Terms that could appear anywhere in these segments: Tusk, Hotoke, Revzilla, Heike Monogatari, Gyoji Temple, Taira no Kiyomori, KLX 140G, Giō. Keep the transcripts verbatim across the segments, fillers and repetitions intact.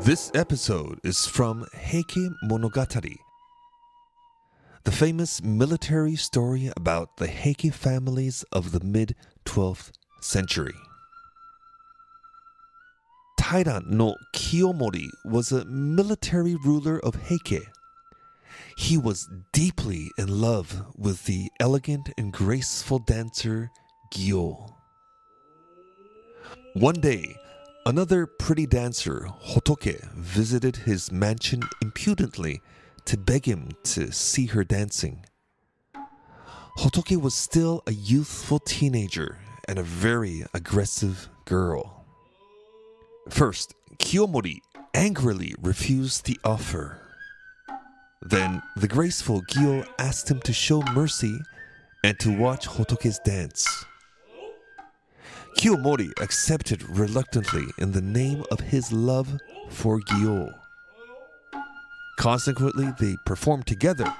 This episode is from Heike Monogatari, the famous military story about the Heike families of the mid twelfth century. Taira no Kiyomori was a military ruler of Heike. He was deeply in love with the elegant and graceful dancer Giō. One day, another pretty dancer, Hotoke, visited his mansion impudently to beg him to see her dancing. Hotoke was still a youthful teenager and a very aggressive girl. First, Kiyomori angrily refused the offer. Then the graceful Giō asked him to show mercy and to watch Hotoke's dance. Kiyomori accepted reluctantly in the name of his love for Giō. Consequently, they performed together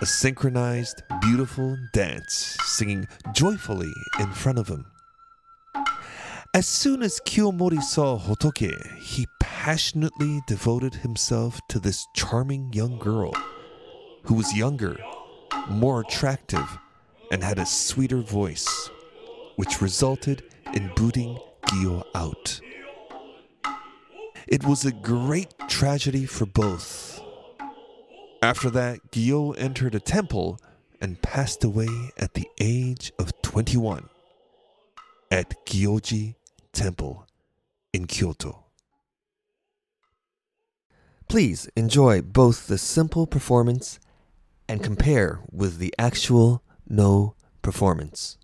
a synchronized, beautiful dance, singing joyfully in front of him. As soon as Kiyomori saw Hotoke, he passionately devoted himself to this charming young girl, who was younger, more attractive, and had a sweeter voice, which resulted in booting Giō out. It was a great tragedy for both. After that, Giō entered a temple and passed away at the age of twenty-one at Gyoji Temple in Kyoto. Please enjoy both the simple performance and compare with the actual no performance.